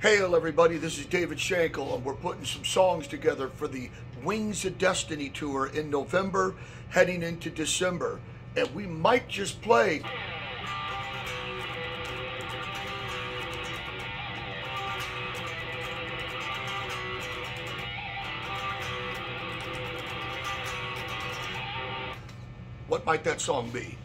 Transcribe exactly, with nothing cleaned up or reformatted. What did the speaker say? Hail everybody, this is David Shankle, and we're putting some songs together for the Wings of Destiny tour in November, heading into December, and we might just play... What might that song be?